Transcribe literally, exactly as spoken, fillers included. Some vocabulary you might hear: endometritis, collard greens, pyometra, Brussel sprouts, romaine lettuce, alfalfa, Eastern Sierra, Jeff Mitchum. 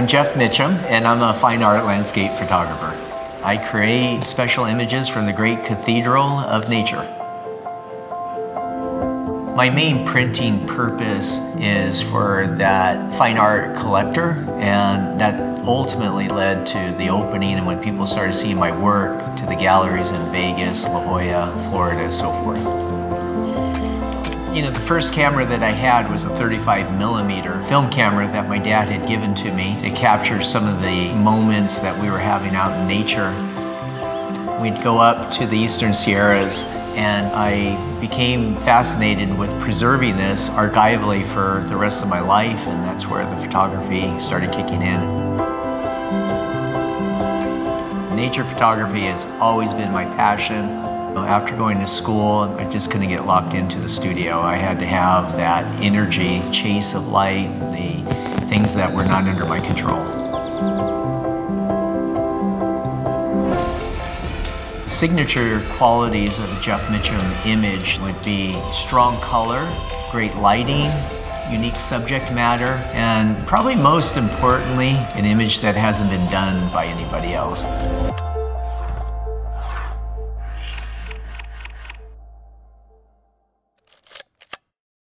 I'm Jeff Mitchum, and I'm a fine art landscape photographer. I create special images from the great cathedral of nature. My main printing purpose is for that fine art collector, and that ultimately led to the opening and when people started seeing my work to the galleries in Vegas, La Jolla, Florida, so forth. You know, the first camera that I had was a thirty-five millimeter film camera that my dad had given to me to capture some of the moments that we were having out in nature. We'd go up to the Eastern Sierras, and I became fascinated with preserving this archivally for the rest of my life, and that's where the photography started kicking in. Nature photography has always been my passion. After going to school, I just couldn't get locked into the studio. I had to have that energy, chase of light, the things that were not under my control. The signature qualities of a Jeff Mitchum image would be strong color, great lighting, unique subject matter, and probably most importantly, an image that hasn't been done by anybody else.